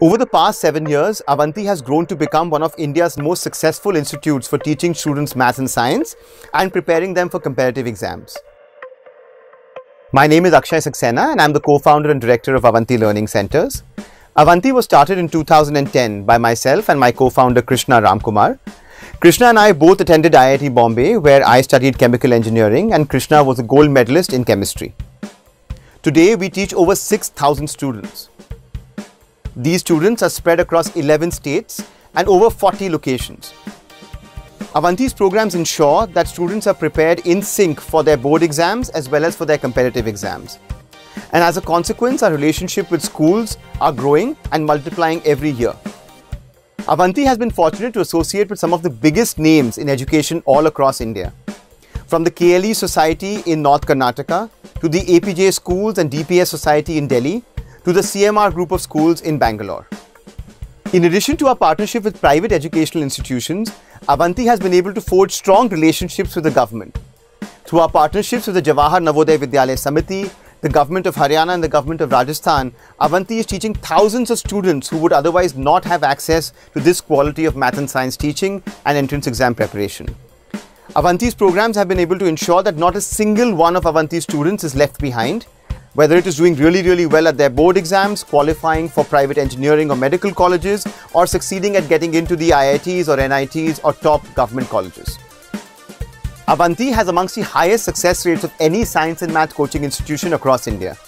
Over the past 7 years, Avanti has grown to become one of India's most successful institutes for teaching students maths and science and preparing them for competitive exams. My name is Akshay Saxena and I'm the co-founder and director of Avanti Learning Centres. Avanti was started in 2010 by myself and my co-founder Krishna Ramkumar. Krishna and I both attended IIT Bombay, where I studied chemical engineering, and Krishna was a gold medalist in chemistry. Today we teach over 6,000 students. These students are spread across 11 states and over 40 locations. Avanti's programs ensure that students are prepared in sync for their board exams as well as for their competitive exams. And as a consequence, our relationship with schools are growing and multiplying every year. Avanti has been fortunate to associate with some of the biggest names in education all across India. From the KLE Society in North Karnataka, to the APJ Schools and DPS Society in Delhi, to the CMR group of schools in Bangalore. In addition to our partnership with private educational institutions, Avanti has been able to forge strong relationships with the government. Through our partnerships with the Jawahar Navodaya Vidyalaya Samiti, the government of Haryana and the government of Rajasthan, Avanti is teaching thousands of students who would otherwise not have access to this quality of math and science teaching and entrance exam preparation. Avanti's programs have been able to ensure that not a single one of Avanti's students is left behind. Whether it is doing really well at their board exams, qualifying for private engineering or medical colleges, or succeeding at getting into the IITs or NITs or top government colleges. Avanti has amongst the highest success rates of any science and math coaching institution across India.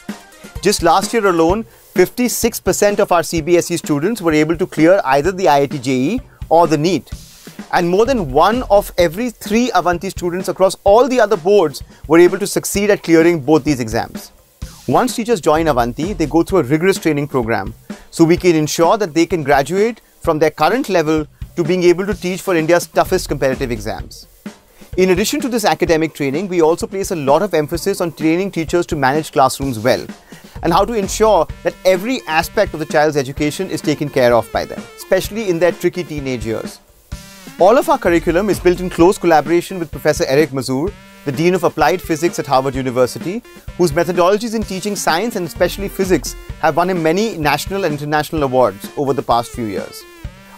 Just last year alone, 56% of our CBSE students were able to clear either the IIT JEE or the NEET. And more than one of every three Avanti students across all the other boards were able to succeed at clearing both these exams. Once teachers join Avanti, they go through a rigorous training program, so we can ensure that they can graduate from their current level to being able to teach for India's toughest competitive exams. In addition to this academic training, we also place a lot of emphasis on training teachers to manage classrooms well and how to ensure that every aspect of the child's education is taken care of by them, especially in their tricky teenage years. All of our curriculum is built in close collaboration with Professor Eric Mazur, the Dean of Applied Physics at Harvard University, whose methodologies in teaching science and especially physics have won him many national and international awards over the past few years.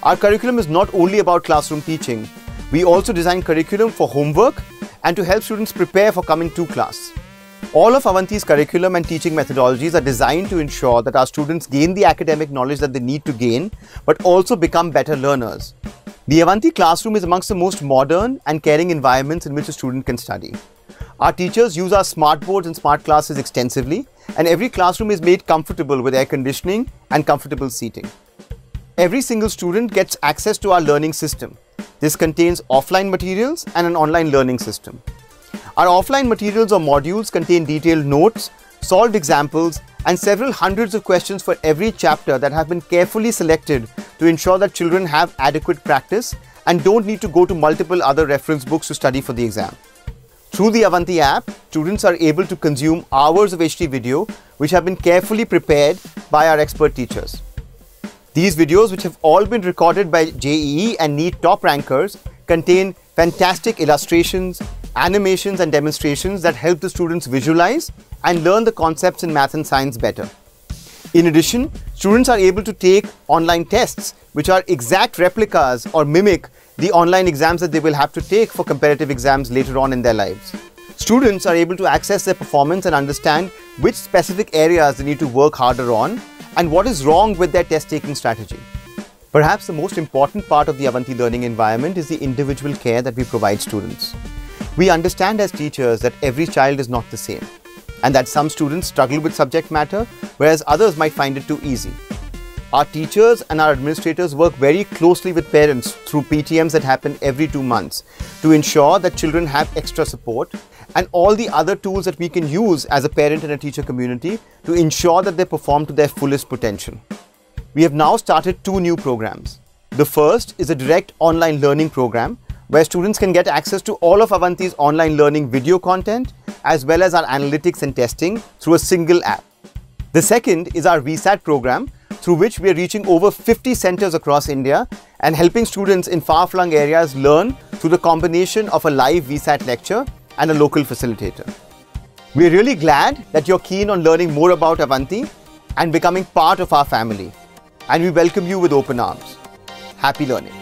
Our curriculum is not only about classroom teaching, we also design curriculum for homework and to help students prepare for coming to class. All of Avanti's curriculum and teaching methodologies are designed to ensure that our students gain the academic knowledge that they need to gain, but also become better learners. The Avanti classroom is amongst the most modern and caring environments in which a student can study. Our teachers use our smart boards and smart classes extensively, and every classroom is made comfortable with air conditioning and comfortable seating. Every single student gets access to our learning system. This contains offline materials and an online learning system. Our offline materials or modules contain detailed notes, solved examples, and several hundreds of questions for every chapter that have been carefully selected to ensure that children have adequate practice and don't need to go to multiple other reference books to study for the exam. Through the Avanti app, students are able to consume hours of HD video which have been carefully prepared by our expert teachers. These videos, which have all been recorded by JEE and NEET top rankers, contain fantastic illustrations, animations and demonstrations that help the students visualize and learn the concepts in math and science better. In addition, students are able to take online tests which are exact replicas or mimic the online exams that they will have to take for competitive exams later on in their lives. Students are able to access their performance and understand which specific areas they need to work harder on and what is wrong with their test-taking strategy. Perhaps the most important part of the Avanti learning environment is the individual care that we provide students. We understand as teachers that every child is not the same, and that some students struggle with subject matter, whereas others might find it too easy. Our teachers and our administrators work very closely with parents through PTMs that happen every 2 months to ensure that children have extra support and all the other tools that we can use as a parent and a teacher community to ensure that they perform to their fullest potential. We have now started 2 new programs. The first is a direct online learning program where students can get access to all of Avanti's online learning video content as well as our analytics and testing through a single app. The second is our VSAT program, through which we are reaching over 50 centres across India and helping students in far-flung areas learn through the combination of a live VSAT lecture and a local facilitator. We are really glad that you're keen on learning more about Avanti and becoming part of our family. and we welcome you with open arms. Happy learning.